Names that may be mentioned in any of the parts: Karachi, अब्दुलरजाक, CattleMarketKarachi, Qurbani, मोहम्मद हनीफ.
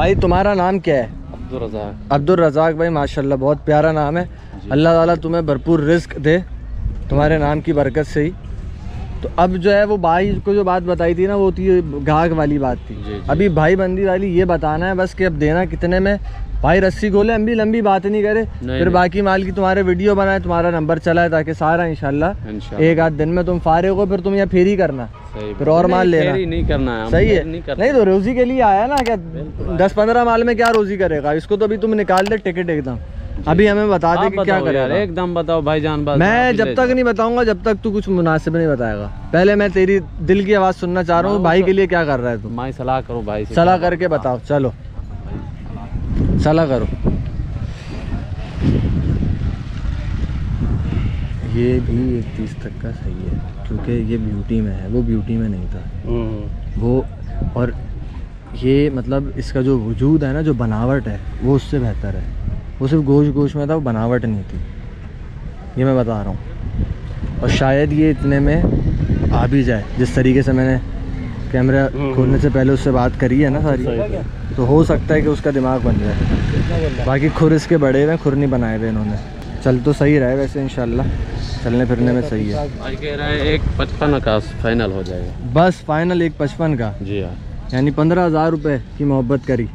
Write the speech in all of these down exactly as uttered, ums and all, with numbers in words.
भाई तुम्हारा नाम क्या है? अब्दुलरजाक। अब्दुलरजाक भाई माशाल्लाह बहुत प्यारा नाम है। अल्लाह ताला तुम्हें भरपूर रिस्क दे तुम्हारे नाम की बरकत से ही। तो अब जो है वो भाई को जो बात बताई थी ना वो थी घाघ वाली बात थी। जी, जी। अभी भाई बंदी वाली ये बताना है बस कि अब देना कितने में। भाई रस्सी गोले हम भी लंबी बातें नहीं करे, फिर बाकी माल की तुम्हारे वीडियो बनाए, तुम्हारा नंबर चला है ताकि सारा इंशाल्लाह एक आध दिन में तुम फारिग हो, फिर तुम यहाँ फेरी करना, फिर और माल लेना नहीं करना है। सही है, नहीं तो रोजी के लिए आया ना, क्या दस पंद्रह माल में क्या रोजी करेगा इसको। तो अभी तुम निकाल दे टिकट एकदम, अभी हमें बता दे कि क्या करेगा एकदम। बताओ भाईजान, मैं जब तक नहीं बताऊंगा जब तक तू कुछ मुनासिब नहीं बताएगा। पहले मैं तेरी दिल की आवाज़ सुनना चाह रहा हूँ भाई के लिए क्या कर रहा है तुम। मैं सलाह करो भाई, सलाह करके बताओ। चलो सलाह करो। ये भी एक तीस तक का सही है क्योंकि ये ब्यूटी में है, वो ब्यूटी में नहीं था वो। और ये मतलब इसका जो वजूद है ना, जो बनावट है वो उससे बेहतर है। वो सिर्फ गोश गोश में था, वो बनावट नहीं थी, ये मैं बता रहा हूँ। और शायद ये इतने में आ भी जाए, जिस तरीके से मैंने कैमरा खोलने से पहले उससे बात करी है ना सारी, तो हो सकता है कि उसका दिमाग बन जाए। बाकी खुर इसके बड़े हुए, खुर नहीं बनाए हुए इन्होंने। चल तो सही रहा है वैसे, इंशाल्लाह चलने फिरने में सही है। आज कह रहा है एक पचपन का फाइनल हो जाएगा बस, फाइनल एक पचपन का। जी हाँ, यानी पंद्रह हज़ार रुपये की मोहब्बत करी,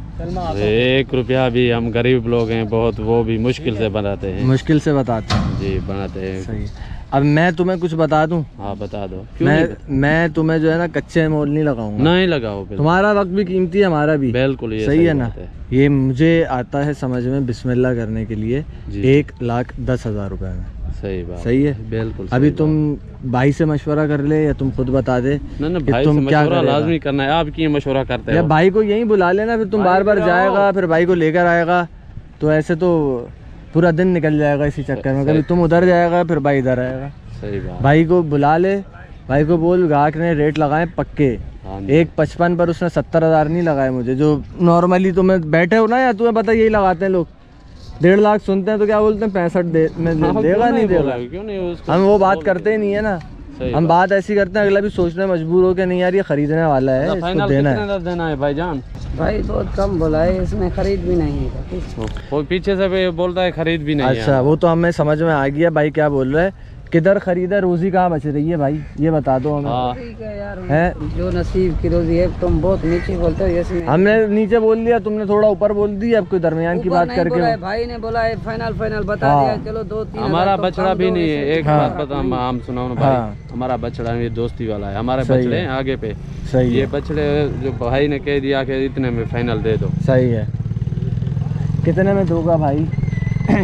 एक रुपया भी। हम गरीब लोग हैं बहुत, वो भी मुश्किल से बनाते हैं, मुश्किल से बताते हैं जी, बनाते हैं। सही। अब मैं तुम्हें कुछ बता दूं? हाँ बता दो। मैं बता? मैं तुम्हें जो है ना कच्चे मोल नहीं लगाऊंगा। नहीं लगाओ, तुम्हारा वक्त भी कीमती है, हमारा भी। बिल्कुल सही, सही है ना। ये मुझे आता है समझ में बिस्मिल्लाह करने के लिए एक लाख दस हजार रुपये में। सही बात, सही है बिल्कुल। अभी तुम भाई से मशवरा कर ले या तुम खुद बता दे। ना ना, भाई तुम क्या लाजमी करना है, आप क्यों मशवरा करते हो? या भाई को यहीं बुला लेना, फिर तुम बार बार जाएगा, फिर भाई को लेकर आएगा, तो ऐसे तो पूरा दिन निकल जाएगा इसी चक्कर में। कभी तुम उधर जाएगा फिर भाई इधर आएगा। सही बात। भाई को बुला ले, भाई को बोल ग्राहक ने रेट लगाए पक्के, एक पचपन पर उसने सत्तर हज़ार नहीं लगाए मुझे, जो नॉर्मली तुम्हें बैठे हो ना, या तुम्हें पता यही लगाते हैं लोग, डेढ़ लाख सुनते हैं तो क्या बोलते हैं पैंसठ दे, में दे, देगा नहीं देगा, क्यों नहीं? हम वो बात करते ही नहीं है ना, हम बात ऐसी करते हैं अगला भी सोचने मजबूर हो के नहीं यार ये खरीदने वाला है, इसको देना है। देना है भाईजान? भाई बहुत कम बोला है, इसने खरीद भी नहीं है, वो पीछे से बोलता है खरीद भी नहीं। अच्छा वो तो हमें समझ में आ गया भाई क्या बोल रहा है, किधर खरीदा, रोजी कहाँ बच रही है भाई ये बता दो हमें। यार है जो नसीब की रोजी है, तुम बहुत नीचे बोलते हो। ये हमने नीचे बोल दिया, तुमने थोड़ा ऊपर बोल दिया, अब कोई दरमियान की बात करके बोला है, भाई ने बोला है फाइनल फाइनल बता दिया। चलो दो तीन हमारा बछड़ा भी नहीं है। एक बात पता हम सुनाओ ना भाई, हमारा बछड़ा ये दोस्ती वाला है, हमारे बछड़े हैं आगे पे। सही, ये बछड़े जो भाई ने कह दिया कि इतने में फाइनल दे दो। सही है, कितने में दोगा भाई,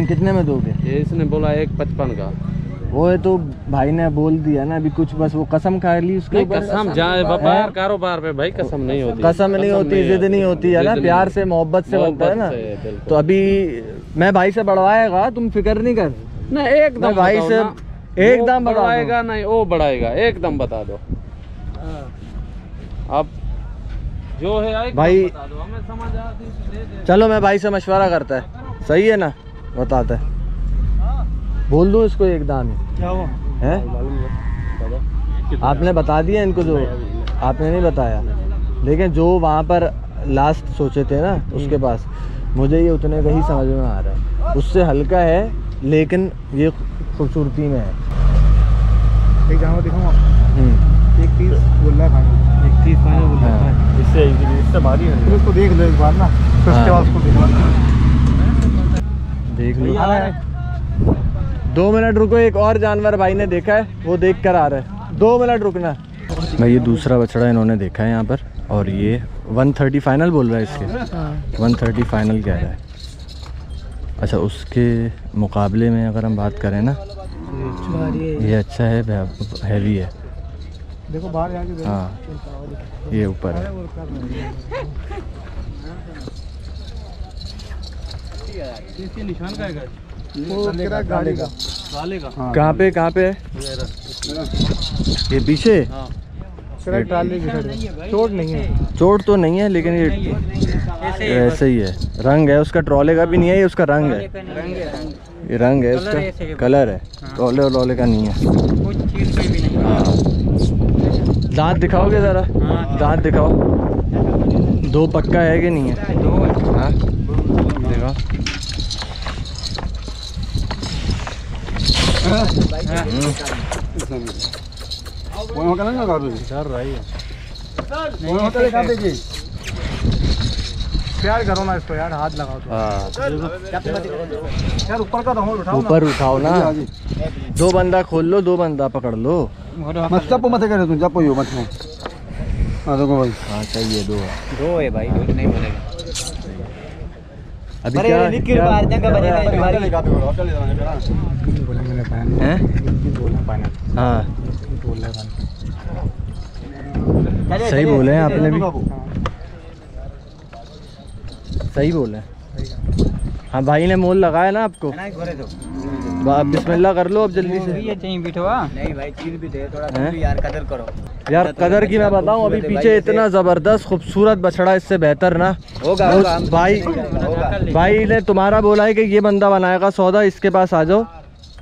कितने में दोगे? इसने बोला एक पचपन का, वो है तो भाई ने बोल दिया ना, अभी कुछ बस वो कसम खा ली उसके। कसम जाए व्यापार कारोबार पे भाई कसम नहीं होती, कसम नहीं होती, जिद नहीं होती है ना, प्यार से मोहब्बत से बनता है ना। तो अभी मैं भाई से बढ़वाएगा, तुम फिक्र नहीं कर ना, एकदम भाई से एकदम बढ़ाएगा नहीं वो बढ़ाएगा, एकदम बता दो आप जो है भाई। चलो मैं भाई से मशवरा करता है, सही है ना, बताता है। बोल दो इसको एक दाम क्या हुआ है? आपने बता दिया इनको, जो आपने नहीं बताया, लेकिन जो वहाँ पर लास्ट सोचे थे ना उसके पास, मुझे ये उतने का ही समझ में आ रहा है, उससे हल्का है लेकिन ये खूबसूरती में है। एक दाम दिखाऊँ, एक तीस बोल रहा है, एक तीस फाइनल बोल रहा है, इससे इससे भारी है, उसको देख लो एक बार ना, उसके बाद उसको दिखाना, देख लो। दो मिनट रुको, एक और जानवर भाई ने देखा है, वो देख कर आ रहा है, दो मिनट रुकना। भाई ये दूसरा बछड़ा इन्होंने देखा है यहाँ पर, और ये एक सौ तीस फाइनल बोल रहा है, इसके एक सौ तीस फाइनल कह रहा है। अच्छा उसके मुकाबले में अगर हम बात करें ना, ये अच्छा है, हैवी है, देखो बाहर जाके। हाँ ये ऊपर है, कहाँ पे कहाँ पे है ये? पीछे चोट नहीं है, चोट तो नहीं है लेकिन ये ऐसे ही है, रंग है उसका, ट्रॉले का भी नहीं है ये, उसका रंग है, ये रंग है उसका, कलर है, ट्रॉले और ट्रॉले का नहीं है। दांत दिखाओगे जरा, दांत दिखाओ, दो पक्का है कि नहीं है? दो है। हाँ देखो प्यार करो ना इसको यार, हाथ लगाओ यार, ऊपर का उठाओ, ऊपर उठाओ ना, दो बंदा खोल लो, दो बंदा पकड़ लो, मतलब मत करो तुम जब मत भाई। हाँ चाहिए दो दो है भाई, दो नहीं बनेगा अभी। क्या हाँ सही बोले हैं आपने भी, सही बोले हाँ भाई ने मोल लगाया ना आपको। आप बिस्मिल्लाह कर लो अब जल्दी से। ये चाहिए बिठवा नहीं भाई, चीज भी दे थोड़ा यार, यार कदर करो यार, कदर की मैं बताऊं अभी पीछे इतना जबरदस्त खूबसूरत बछड़ा, इससे बेहतर ना होगा भाई। भाई ने तुम्हारा बोला है कि ये बंदा बनाएगा सौदा, इसके पास आ जाओ,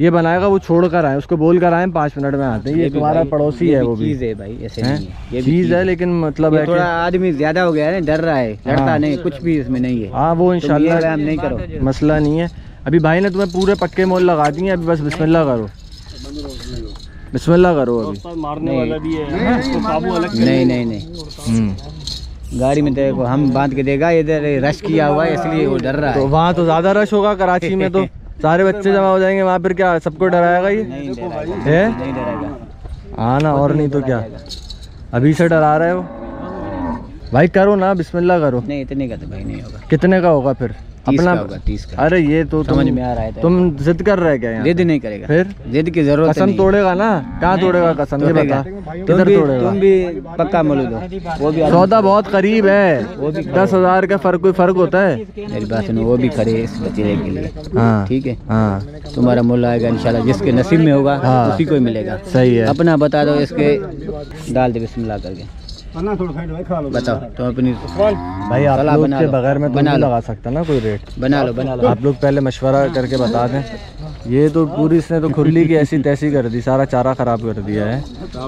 ये बनाएगा, वो छोड़ कर आए, उसको बोल कर आए, पाँच मिनट में आते हैं। ये तुम्हारा पड़ोसी है, वो भी चीज़ है भाई, ऐसे नहीं है, ये चीज़ है, लेकिन मतलब है थोड़ा आदमी ज्यादा हो गया है, डर रहा है, डरता नहीं, कुछ भी इसमें नहीं है। हाँ वो इंशाल्लाह नहीं करो, मसला नहीं है। अभी भाई ने तुम्हें पूरे पक्के मोल लगा दिए, अभी बस बिस्मिल्लाह करो, बिस्मिल्लाह करो। अभी मारने वाला भी है। नहीं नहीं नहीं, गाड़ी में देखो हम बांध के देगा, इधर रश किया हुआ है इसलिए वो डर रहा है। वहाँ तो ज्यादा रश होगा कराची में, तो सारे बच्चे जमा हो जाएंगे वहाँ पर, क्या सबको डराएगा ये? नहीं डराएगा हाँ ना, और नहीं तो क्या अभी से डरा रहे हो भाई? करो ना बिस्मिल्लाह करो। नहीं इतने का तो भाई नहीं होगा। कितने का होगा फिर? अपना का। अरे ये तो समझ में आ रहा है, तुम जिद कर रहे क्या? जिद नहीं करेगा, फिर जिद की जरूरत, कसम तोड़ेगा ना, कहाँ तोड़ेगा कसम? ये बता किधर तोड़ेगा? तुम भी पक्का मोल दो, वो भी सौदा बहुत करीब है, वो भी दस हजार का फर्क, कोई फर्क होता है मेरी बात सुनो, वो भी करे इस बचने के लिए। हाँ ठीक है, हाँ तुम्हारा मोल आएगा इंशाल्लाह, जिसके नसीब में होगा उसी को मिलेगा। सही है, अपना बता दो, इसके डाल दे बिस्मिल्लाह करके, बताओ तो अपनी। भाई आप लोग के बगैर में तो नहीं लगा सकता ना कोई रेट, बना लो बना लो, आप लोग पहले मशवरा करके बता दें। ये तो पूरी इसने तो खुरली की ऐसी तैसी कर दी, सारा चारा खराब कर दिया है।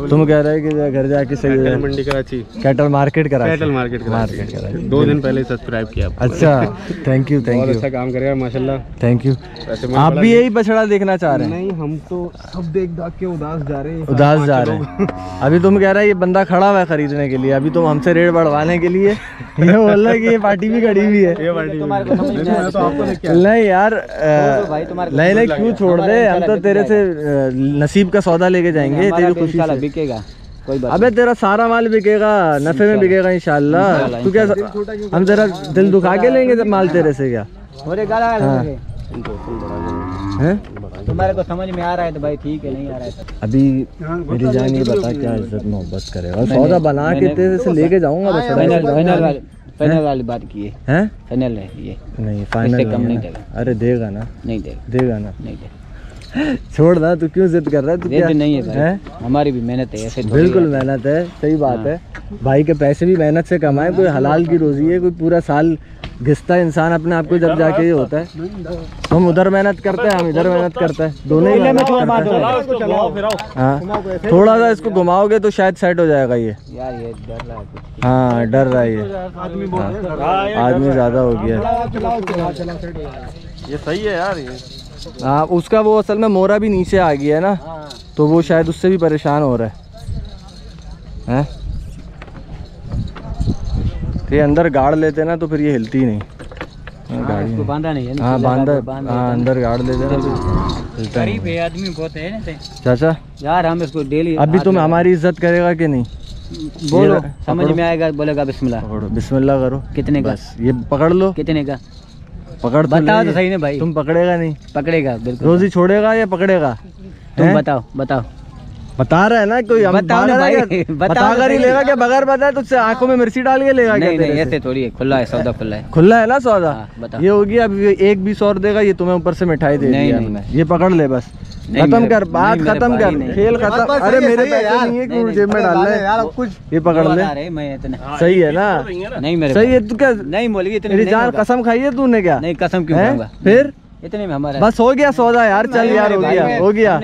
तुम कह रहे हो कि घर जाके सही मंडी Karachi, cattle market Karachi, cattle market Karachi, दो दिन पहले सब्सक्राइब किया। अच्छा थैंक यू थैंक यू, अच्छा काम करेगा माशाल्लाह, थैंक यू। आप भी यही बछड़ा देखना चाह रहे हैं? नहीं हम तो सब देख दाख के उदास जा रहे हैं, उदास जा रहे हैं। अभी तुम कह रहे हो ये बंदा खड़ा हुआ है खरीदने के लिए, अभी तुम हमसे रेट बढ़वाने के लिए ये बोल रहे कि ये पार्टी भी खड़ी हुई है। नहीं यार नहीं नहीं, क्यों छोड़ दे, हम तो तेरे से नसीब का सौदा लेके जाएंगे, तेरी खुशी से बिकेगा। कोई बात अबे तेरा सारा माल बिकेगा, नफे में बिकेगा इंशाल्लाह। तू क्या हम तेरा दिल दुखा के लेंगे जब माल तेरे से? क्या है तुम्हारे को समझ में आ रहा है तो भाई ठीक है, नहीं आ रहा है अभी मेरी जान ये बता क्या इज्जत मोहब्बत करेगा? सौदा बना के तेरे से लेके जाऊंगा। फाइनल वाली बात की है, हैं? फाइनल है ये? नहीं फाइनल इससे कम नहीं देगा। अरे देगा ना, नहीं देगा, देगा ना, नहीं देगा। छोड़ ना, तू क्यों जिद कर रहा है? तू जिद नहीं है भाई, है? हमारी भी मेहनत है, ऐसे बिल्कुल मेहनत है, सही बात हाँ। है भाई के पैसे भी मेहनत से कमाए, कोई हलाल की रोजी है, कोई पूरा साल घिसता है इंसान अपने आप को, जब जाके ये होता है। हम उधर मेहनत करते हैं, हम इधर मेहनत करते हैं, दोनों ही मेहनत करते हैं। थोड़ा सा इसको घुमाओगे तो शायद सेट हो जाएगा ये। हाँ डर रहा है ये आदमी, ज्यादा हो गया ये। सही है यार ये आ, उसका वो असल में मोरा भी नीचे आ गया है ना, तो वो शायद उससे भी परेशान हो रहा है, है? तो ये अंदर गाड़ लेते ना तो फिर ये हिलती नहीं, गाड़ी को बांधा नहीं है ना। हाँ बांधा, हाँ अंदर गाड़ लेते ना, गरीब है आदमी बहुत है ना चाचा यार, हम इसको डेली। अभी तुम हमारी इज्जत करेगा कि नहीं? बोलो समझ में आएगा, बोलेगा बिस्मिल्लाह, बिस्मिल्लाह करो। कितने का? ये पकड़ लो। कितने का? पकड़ बताओ तो सही ना भाई। तुम पकड़ेगा नहीं? पकड़ेगा बिल्कुल। रोजी छोड़ेगा या पकड़ेगा? तुम बताओ बताओ। बता रहा है ना कोई, हम बताओ ना भाई, बता कर ही लेगा क्या? बगैर बताए तुझसे आंखों में मिर्ची डाल के लेगा क्या? नहीं नहीं ऐसे थोड़ी है, खुला है सौदा, खुला है, खुला है ना सौदा। ये होगी अब एक बीस और देगा ये तुम्हें, ऊपर से मिठाई दे देगा। ये पकड़ ले बस, खत्म कर, बात खत्म कर, खेल खत्म। अरे मेरे पैसे नहीं है क्यों जेब में डालना है यार, कुछ ये पकड़ ले। सही है ना? नहीं मेरे सही है। तू क्या नहीं बोलेगी? जान कसम खाई है तूने? क्या नहीं कसम क्यों? फिर इतने में हमारा बस हो गया सौदा यार, चल यार हो गया हो गया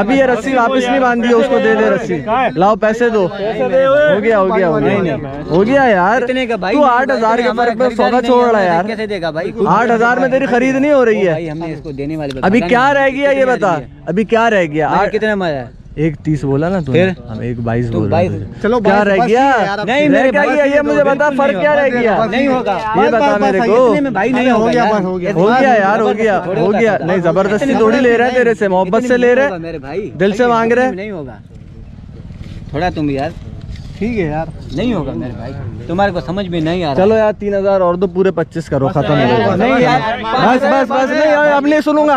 अभी ये रस्सी वापस नहीं बांधी है, उसको दे दे रस्सी, लाओ पैसे दो, हो गया हो गया हो गया यार। तू आठ हजार के फर्क पर सौदा छोड़ रहा है यार, कैसे देगा भाई? आठ हजार में तेरी खरीद नहीं हो रही है, हमने इसको देने वाले। अभी क्या रह गया ये बता, अभी क्या रह गया? आठ कितने में आया? एक तीस बोला ना तूने, हम एक बाईस बोल रहे हैं। चलो क्या रह गया? नहीं मेरे भाई ये मुझे बता फर्क क्या रह गया? नहीं होगा ये बता मेरे को भाई, नहीं हो गया बस, हो गया हो गया यार हो गया हो गया। नहीं जबरदस्ती थोड़ी ले रहे हैं तेरे से, मोहब्बत से ले रहे हैं, दिल से मांग रहे हैं। नहीं होगा थोड़ा तुम यार, ठीक है यार नहीं होगा मेरे भाई, तुम्हारे को समझ में नहीं आ रहा। चलो यार तीन हजार और दो, पूरे पच्चीस करो, खत्म हो। नहीं यार बस बस बस नहीं यार, अब नहीं सुनूंगा,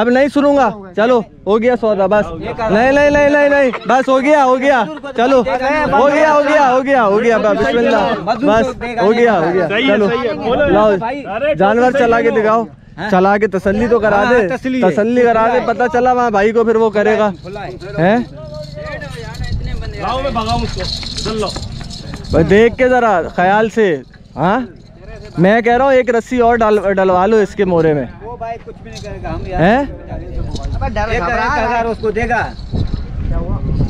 अब नहीं सुनूंगा। चलो हो गया सौदा बस, नहीं नहीं नहीं नहीं नहीं बस हो गया हो गया, चलो हो गया हो गया हो गया हो गया बस हो गया हो गया। चलो लाओ जानवर चला के दिखाओ, चला के तसल्ली तो करा दे, तसल्ली करा दे, पता चला वहाँ भाई को फिर वो करेगा है। लाओ मैं भगाऊं उसको, चल लो भाई देख के जरा ख्याल से। हाँ मैं कह रहा हूँ एक रस्सी और डाल डलवा लो इसके मोरे में, वो भाई कुछ भी नहीं करेगा। हम यार हैं उसको देगा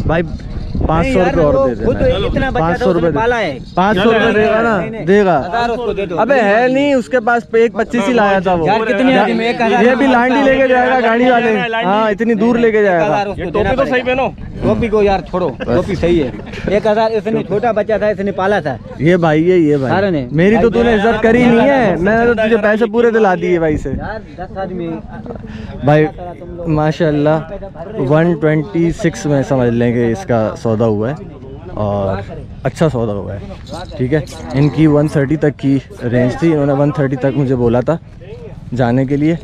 भाई पाँच सौ रुपये और दे देना, पाँच सौ रुपये पाँच सौ रुपये देगा ना, देगा। अबे है नहीं उसके पास, एक पच्चीस ही लाया था वो, ये भी लांडी लेके जाएगा गाड़ी वाले, हाँ इतनी दूर लेके जाएगा। टोपी को यार छोड़ो, टोपी सही है। एक हजार इसने छोटा बच्चा था, इसने पाला था ये भाई, ये ये भाई ने मेरी तो तूने इज्जत करी नहीं है, मैंने तो तुझे पैसे पूरे दिला दिए भाई से भाई। माशाल्लाह एक सौ छब्बीस में समझ लेंगे इसका सौदा हुआ है, और अच्छा सौदा हुआ है ठीक है। इनकी एक सौ तीस तक की रेंज थी, इन्होंने एक सौ तीस तक मुझे बोला था जाने के लिए,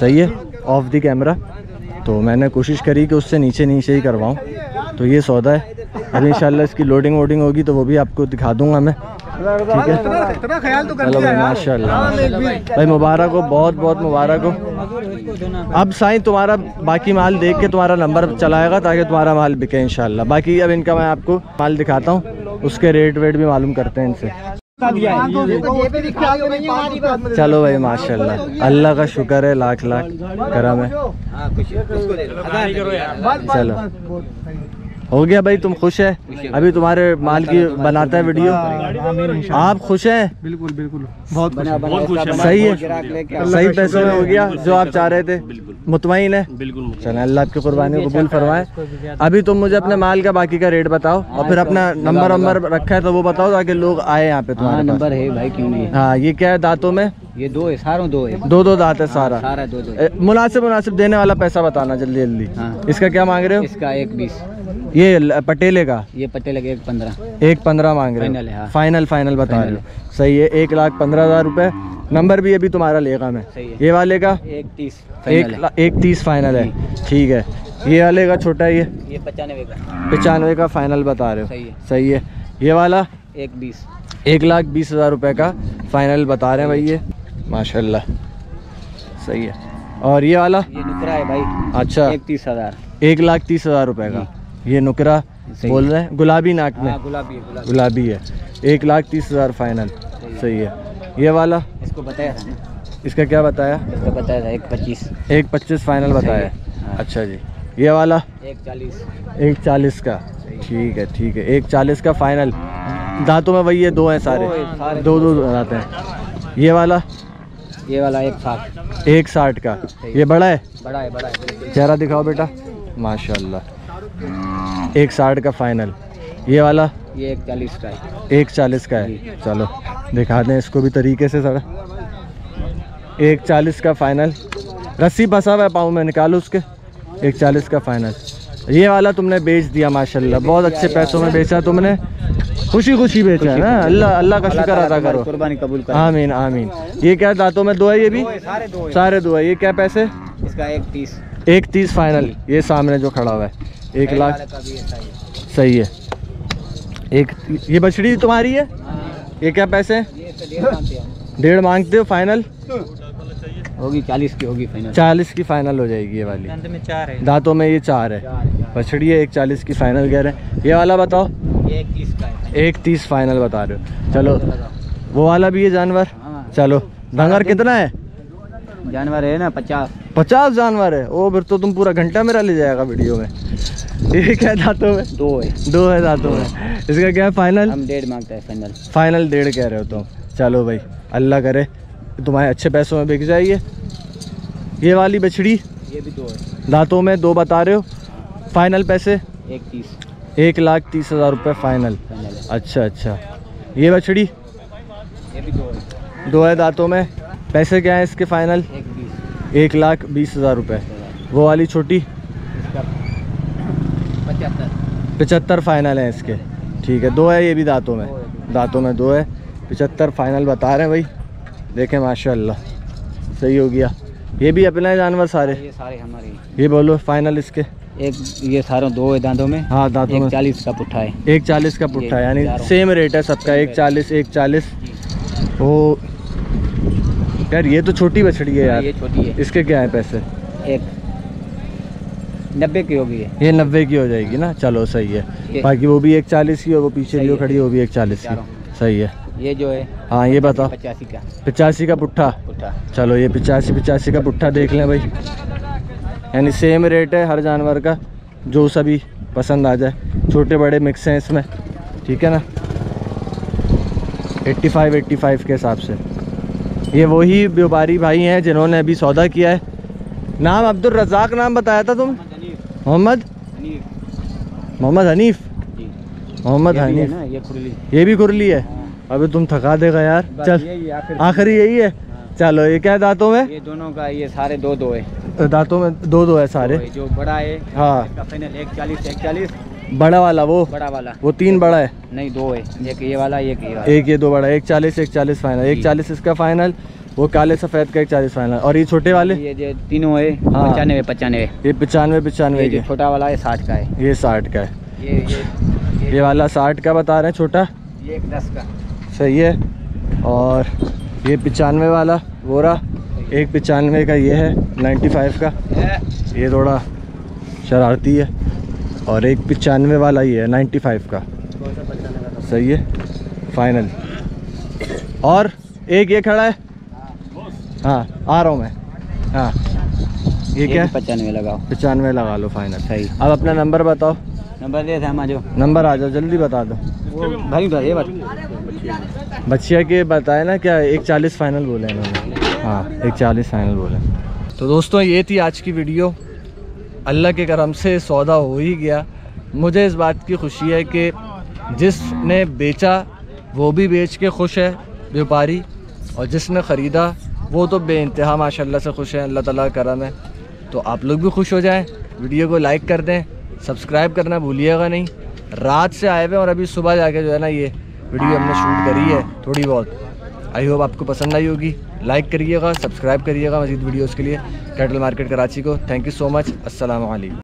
सही है ऑफ द कैमरा, तो मैंने कोशिश करी कि उससे नीचे नीचे ही करवाऊँ। तो ये सौदा है, अभी इंशाल्लाह इसकी लोडिंग वोडिंग होगी तो वो भी आपको दिखा दूंगा मैं, ठीक है। चलो भाई माशाल्लाह भाई, मुबारक हो, बहुत बहुत मुबारक हो। अब साईं तुम्हारा बाकी माल देख के तुम्हारा नंबर चलाएगा ताकि तुम्हारा माल बिके इंशाल्लाह। बाकी अब इनका मैं आपको माल दिखाता हूँ, उसके रेट वेट भी मालूम करते हैं इनसे। चलो भाई माशाल्लाह, अल्लाह का शुक्र है, लाख लाख करम है। चलो हो गया भाई, तुम खुश है? अभी तुम्हारे माल की बनाता है वीडियो, आप खुश हैं? बिल्कुल बिल्कुल, बहुत खुश है, सही है, सही पैसों में हो गया जो आप चाह रहे थे, मुतमईन है बिल्कुल। चलो अल्लाह आपकी कुर्बानी कबूल फरमाए। अभी तुम मुझे अपने माल का बाकी का रेट बताओ, और फिर अपना नंबर नंबर रखा है तो वो बताओ ताकि लोग आए यहाँ पे। तुम्हारा नंबर है भाई, क्यों नहीं? हाँ ये क्या है दांतों में? ये दो है, सारों दो है, दो दो दांत है सारा, सारा दो दो। मुनासिब मुनासिब देने वाला पैसा बताना जल्दी जल्दी। इसका क्या मांग रहे हो? इसका एक बीस। ये पटेले का? ये पटेले का एक पंद्रह, एक पंद्रह मांग रहे फाइनल है। हाँ। फाइनल फाइनल बता रहे हो, सही है। एक लाख पंद्रह हजार रुपए। नंबर भी अभी तुम्हारा लेगा मैं, ये वाले का एक तीस, एक, एक तीस फाइनल है ठीक है। ये वाले का छोटा है, ये ये पचानवे का, पचानवे का फाइनल बता रहे हो, सही है सही है। ये वाला एक बीस, एक लाख बीस हजार रुपये का फाइनल बता रहे हैं भाई ये, माशाल्लाह सही है। और ये वाला? ये नुकरा है भाई, अच्छा एक तीस हजार, एक लाख तीस हजार रुपये का ये नुकरा बोल रहे हैं, गुलाबी नाक में, गुलाबी है, गुलाबी है, एक लाख तीस हज़ार फाइनल, सही है। ये वाला? इसको बताया था ना, इसका क्या बताया? इसका बताया था एक पच्चीस, एक पच्चीस फाइनल बताया, अच्छा जी। ये वाला? एक चालीस, एक चालीस का, ठीक है ठीक है, एक चालीस का फाइनल। दांतों में वही है, दो हैं सारे, दो दो दाँत हैं। ये वाला? ये वाला एक साठ, एक साठ का। ये बड़ा है? बड़ा है बड़ा है, चेहरा दिखाओ बेटा, माशाल्लाह, एक साठ का फाइनल। ये वाला? ये एक चालीस का है, एक चालीस का है, चलो दिखा दें इसको भी तरीके से सर। एक चालीस का फाइनल, रस्सी फंसा हुआ पाऊँ मैं, निकालो उसके। एक चालीस का फाइनल। ये वाला तुमने बेच दिया माशाल्लाह, बहुत अच्छे पैसों में बेचा तुमने, खुशी खुशी बेचा है ना, अल्लाह अल्लाह का शुक्र अदा करो, कुर्बानी कबूल करो, आमीन आमीन। ये क्या दांतों में दो है? ये भी सारे दो है। ये क्या पैसे? इसका एक तीस, एक तीस फाइनल। ये सामने जो खड़ा हुआ है एक लाख, सही है एक। ये बछड़ी तुम्हारी है? ये क्या पैसे? डेढ़ मांगते हो, फाइनल होगी चालीस की, होगी फाइनल चालीस की फाइनल हो जाएगी। ये वाली दांतों में चार है, दांतों में ये चार है, बछड़ी है, एक चालीस की फाइनल कह रहे हैं। ये वाला बताओ? एक तीस का है, एक तीस फाइनल बता रहे हो, चलो। वो वाला भी है जानवर, चलो। डंगर कितना है? जानवर है ना पचास पचास जानवर है। ओ फिर तो तुम पूरा घंटा मेरा ले जाएगा वीडियो में। एक है दांतों में, दो है दो है दांतों में। इसका क्या है फाइनल? हम डेढ़ मांगते हैं फाइनल। फाइनल डेढ़ कह रहे हो तुम? चलो भाई अल्लाह करे तुम्हारे अच्छे पैसों में बिक जाइए। ये वाली बछड़ी ये भी दो है दांतों में, दो बता रहे हो। फाइनल पैसे एक तीस, एक लाख तीस हज़ार रुपये फाइनल। अच्छा अच्छा। ये बछड़ी ये भी दो है, दो है दांतों में। पैसे क्या हैं इसके फाइनल? एक लाख बीस हज़ार रुपये। वो वाली छोटी पचहत्तर, पचहत्तर फाइनल है इसके। ठीक है दो है, ये भी दांतों में, दांतों में दो है। पचहत्तर फाइनल बता रहे हैं भाई। देखें माशाल्लाह सही हो गया। ये भी अपना जानवर सारे? ये सारे हमारे। ये बोलो फाइनल इसके। एक ये सारों दो है दांतों में। हाँ दांतों में। चालीस का पुट्ठा है, एक चालीस का पुट्ठा है। यानी सेम रेट है सबका, एक चालीस एक चालीस। वो यार ये तो छोटी बछड़ी है यार, ये छोटी है। इसके क्या है पैसे? एक नब्बे की होगी ये, ये नब्बे की हो जाएगी ना। चलो सही है। बाकी वो भी एक चालीस की और वो पीछे जो खड़ी है वो भी एक चालीस की। सही है। ये जो है हाँ ये बताओ पचासी का, पचासी का पुट्ठा। चलो ये पचासी पचासी का पुट्ठा देख लें भाई। यानी सेम रेट है हर जानवर का, जो सभी पसंद आ जाए। छोटे बड़े मिक्स हैं इसमें, ठीक है ना। पचासी पचासी के हिसाब से। ये वही व्यापारी भाई हैं जिन्होंने अभी सौदा किया है। नाम अब्दुलरजाक नाम बताया था तुम? मोहम्मद हनीफ। मोहम्मद हनीफ, मोहम्मद हनीफ। ये भी कुरली है? अबे तुम थका देगा यार। चल आखिरी यही है। चलो ये क्या दांतों में? ये दोनों का, ये सारे दो दो है। दांतों में दो दो है सारे। जो बड़ा है हाँ एक चालीस, एक चालीस। बड़ा वाला वो बड़ा वाला वो तीन बड़ा है? नहीं दो है, एक ये वाला एक ये वाला। एक ये दो बड़ा, एक चालीस एक चालीस फाइनल। एक चालीस इसका फाइनल। वो काले सफ़ेद का एक चालीस फाइनल। और ये छोटे वाले ये तीनों है पचानवे पचानवे। ये पचानवे पचानवे। छोटा वाला ये साठ का है, ये साठ का है। ये ये वाला साठ का बता रहे हैं छोटा, ये एक दस का। सही है। और ये पचानवे वाला बोरा, एक पचानवे का ये है पचानवे का, ये थोड़ा शरारती है। और एक पचानवे वाला ये है पचानवे का। सही है फाइनल। और एक ये खड़ा है हाँ आ रहा हूँ मैं। हाँ ये क्या है? पचानवे लगाओ, पचानवे लगा लो फाइनल। सही। अब अपना नंबर बताओ। नंबर दे था जो नंबर आ जाओ जल्दी बता दो भाई। भाई बच्चिया के बताए ना क्या, एक चालीस फाइनल बोले इन्होंने। हाँ एक चालीस फाइनल बोले। तो दोस्तों ये थी आज की वीडियो। अल्लाह के करम से सौदा हो ही गया। मुझे इस बात की खुशी है कि जिसने बेचा वो भी बेच के खुश है व्यापारी, और जिसने ख़रीदा वो तो बेइंतहा माशाल्लाह से खुश है। अल्लाह ताला करम है। तो आप लोग भी खुश हो जाएं। वीडियो को लाइक कर दें, सब्सक्राइब करना भूलिएगा नहीं। रात से आए हुए और अभी सुबह जाके जो है ना ये वीडियो हमने शूट करी है थोड़ी बहुत। आई होप आपको पसंद आई होगी। लाइक करिएगा, सब्सक्राइब करिएगा मज़ीद वीडियोस के लिए कैटल मार्केट कराची को। Thank you so much. अस्सलाम वालेकुम।